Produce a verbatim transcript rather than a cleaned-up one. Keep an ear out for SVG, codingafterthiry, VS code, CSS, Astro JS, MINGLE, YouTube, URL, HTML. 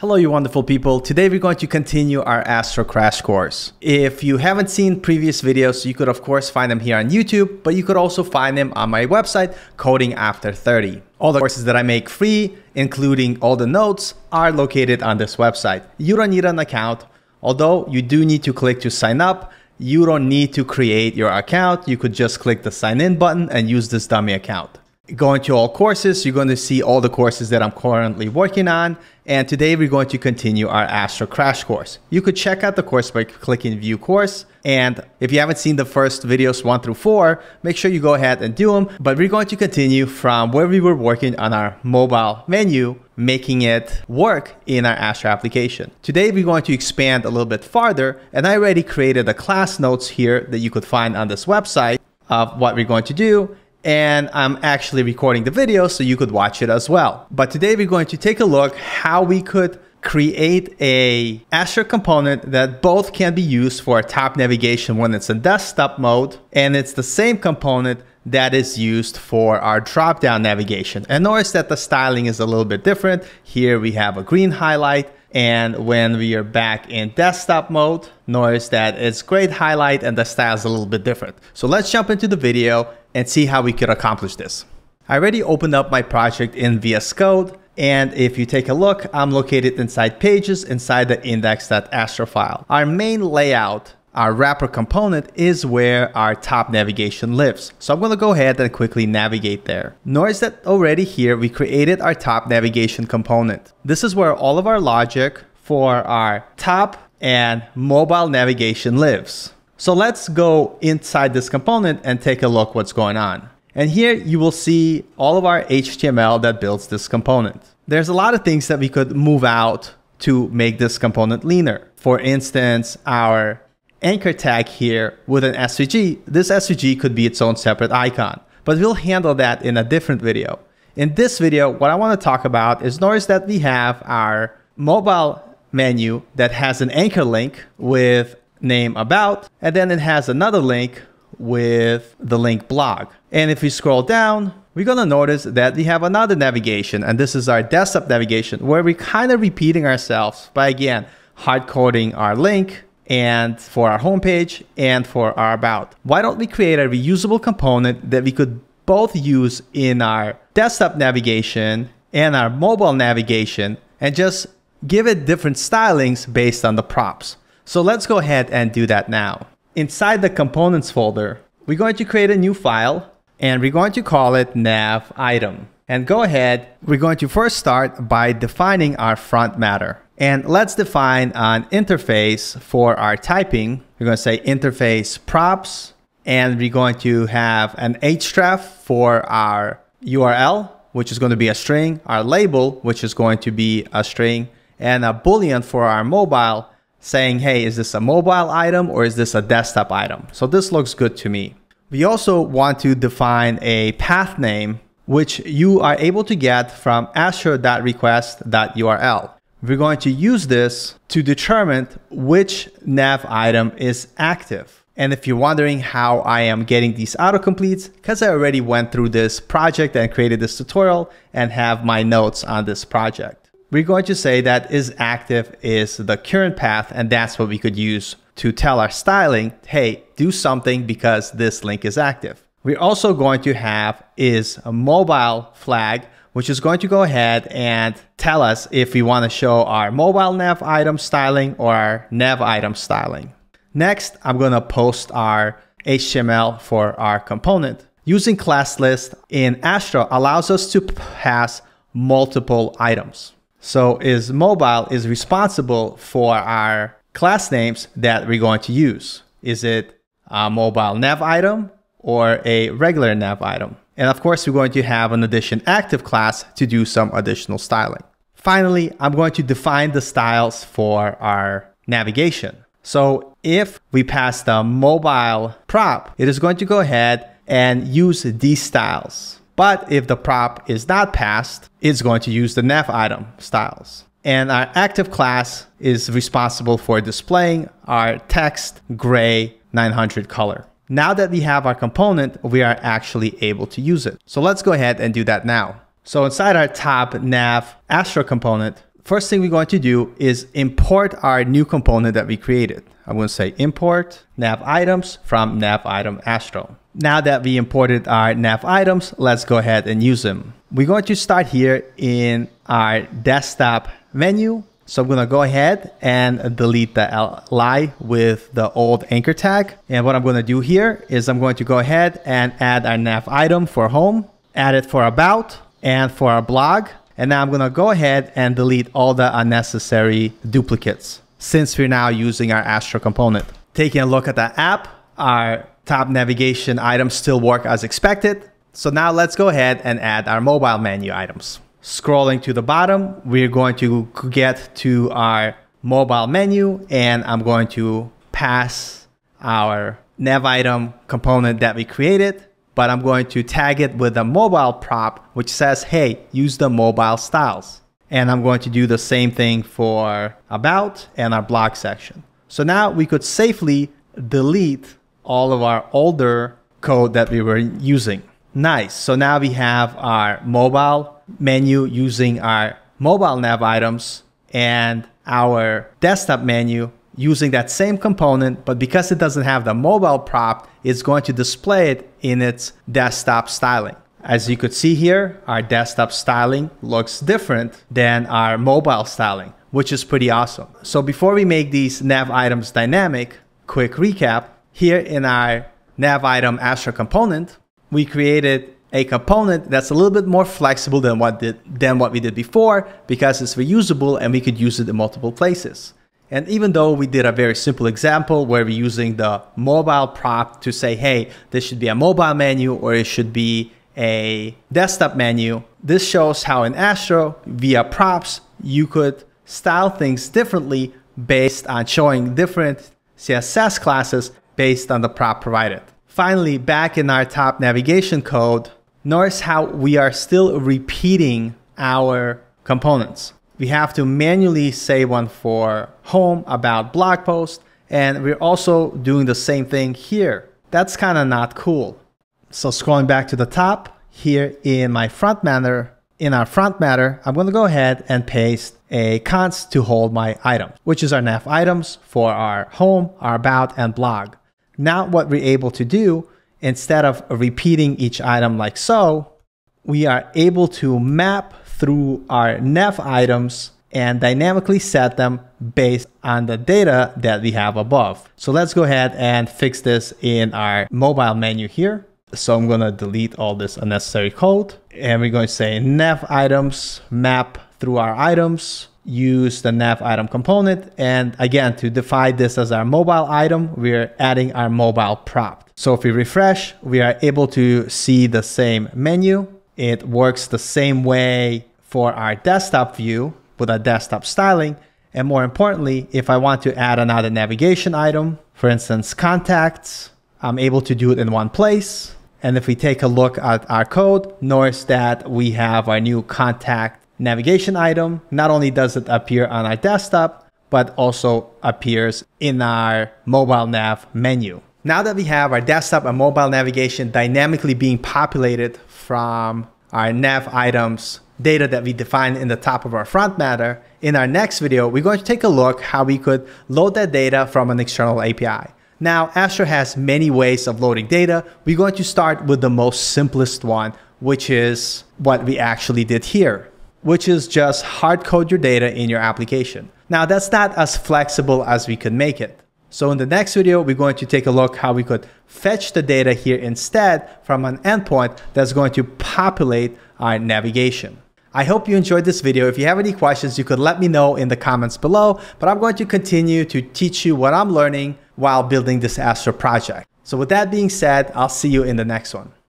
Hello, you wonderful people. Today we're going to continue our Astro crash course. If you haven't seen previous videos, you could of course find them here on YouTube, but you could also find them on my website, coding after thirty. All the courses that I make free, including all the notes, are located on this website. You don't need an account, although you do need to click to sign up. You don't need to create your account. You could just click the sign in button and use this dummy account. Going to all courses, you're going to see all the courses that I'm currently working on, and today we're going to continue our Astro crash course. You could check out the course by clicking view course, and if you haven't seen the first videos one through four, make sure you go ahead and do them. But we're going to continue from where we were working on our mobile menu, making it work in our Astro application. Today we're going to expand a little bit farther, and I already created a class notes here that you could find on this website of what we're going to do. And I'm actually recording the video so you could watch it as well. But today we're going to take a look how we could create a Astro component that both can be used for top navigation when it's in desktop mode, and it's the same component that is used for our drop-down navigation. And notice that the styling is a little bit different. Here we have a green highlight, and when we are back in desktop mode, notice that it's great highlight and the style is a little bit different. So let's jump into the video and see how we could accomplish this. I already opened up my project in V S Code, and if you take a look, I'm located inside pages inside the index.astro file. Our main layout, our wrapper component, is where our top navigation lives. So I'm gonna go ahead and quickly navigate there. Notice that already here we created our top navigation component. This is where all of our logic for our top and mobile navigation lives. So let's go inside this component and take a look what's going on. And here you will see all of our H T M L that builds this component. There's a lot of things that we could move out to make this component leaner. For instance, our anchor tag here with an S V G, this S V G could be its own separate icon, but we'll handle that in a different video. In this video, what I want to talk about is notice that we have our mobile menu that has an anchor link with name about, and then it has another link with the link blog. And if we scroll down, we're gonna notice that we have another navigation, and this is our desktop navigation, where we're kind of repeating ourselves by, again, hard coding our link and for our homepage and for our about. Why don't we create a reusable component that we could both use in our desktop navigation and our mobile navigation and just give it different stylings based on the props? So let's go ahead and do that now. Inside the components folder, we're going to create a new file, and we're going to call it nav item. And go ahead, we're going to first start by defining our front matter. And let's define an interface for our typing. We're going to say interface props, and we're going to have an href for our U R L, which is going to be a string, our label, which is going to be a string, and a boolean for our mobile, saying, hey, is this a mobile item or is this a desktop item? So this looks good to me. We also want to define a path name, which you are able to get from astro dot request dot U R L. We're going to use this to determine which nav item is active. And if you're wondering how I am getting these autocompletes, because I already went through this project and created this tutorial and have my notes on this project. We're going to say that is active is the current path, and that's what we could use to tell our styling, hey, do something because this link is active. We're also going to have is a mobile flag, which is going to go ahead and tell us if we want to show our mobile nav item styling or our nav item styling. Next, I'm going to post our H T M L for our component. Using class list in Astro allows us to pass multiple items. So is mobile is responsible for our class names that we're going to use. Is it a mobile nav item or a regular nav item? And of course, we're going to have an addition active class to do some additional styling. Finally, I'm going to define the styles for our navigation. So if we pass the mobile prop, it is going to go ahead and use these styles. But if the prop is not passed, it's going to use the nav item styles. And our active class is responsible for displaying our text gray nine hundred color. Now that we have our component, we are actually able to use it. So let's go ahead and do that now. So inside our top nav Astro component, first thing we're going to do is import our new component that we created. I'm going to say import nav items from nav item Astro. Now that we imported our nav items, let's go ahead and use them. We're going to start here in our desktop menu. So I'm going to go ahead and delete the li with the old anchor tag. And what I'm going to do here is I'm going to go ahead and add our nav item for home, add it for about, and for our blog. And now I'm going to go ahead and delete all the unnecessary duplicates since we're now using our Astro component. Taking a look at the app, our top navigation items still work as expected. So now let's go ahead and add our mobile menu items. Scrolling to the bottom, we're going to get to our mobile menu, and I'm going to pass our nav item component that we created, but I'm going to tag it with a mobile prop, which says, hey, use the mobile styles. And I'm going to do the same thing for about and our blog section. So now we could safely delete all of our older code that we were using. Nice. So now we have our mobile menu using our mobile nav items and our desktop menu using that same component, but because it doesn't have the mobile prop, it's going to display it in its desktop styling. As you could see here, our desktop styling looks different than our mobile styling, which is pretty awesome. So before we make these nav items dynamic, quick recap, here in our nav item Astro component, we created a component that's a little bit more flexible than what, did, than what we did before, because it's reusable and we could use it in multiple places. And even though we did a very simple example where we're using the mobile prop to say, hey, this should be a mobile menu or it should be a desktop menu, this shows how in Astro, via props, you could style things differently based on showing different C S S classes based on the prop provided. Finally, back in our top navigation code, notice how we are still repeating our components. We have to manually say one for home, about, blog post, and we're also doing the same thing here. That's kind of not cool. So scrolling back to the top, here in my front matter, in our front matter, I'm going to go ahead and paste a const to hold my item, which is our nav items for our home, our about, and blog. Now what we're able to do, instead of repeating each item like so, we are able to map through our nav items and dynamically set them based on the data that we have above. So let's go ahead and fix this in our mobile menu here. So I'm going to delete all this unnecessary code, and we're going to say nav items map through our items. Use the nav item component, and again, to define this as our mobile item, we're adding our mobile prop. So if we refresh, we are able to see the same menu. It works the same way for our desktop view with our desktop styling, and more importantly, if I want to add another navigation item, for instance contacts, I'm able to do it in one place. And if we take a look at our code, notice that we have our new contact navigation item. Not only does it appear on our desktop, but also appears in our mobile nav menu. Now that we have our desktop and mobile navigation dynamically being populated from our nav items data that we defined in the top of our front matter, in our next video, we're going to take a look how we could load that data from an external A P I. Now, Astro has many ways of loading data. We're going to start with the most simplest one, which is what we actually did here, which is just hard code your data in your application. Now that's not as flexible as we could make it. So in the next video, we're going to take a look how we could fetch the data here instead from an endpoint that's going to populate our navigation. I hope you enjoyed this video. If you have any questions, you could let me know in the comments below, but I'm going to continue to teach you what I'm learning while building this Astro project. So with that being said, I'll see you in the next one.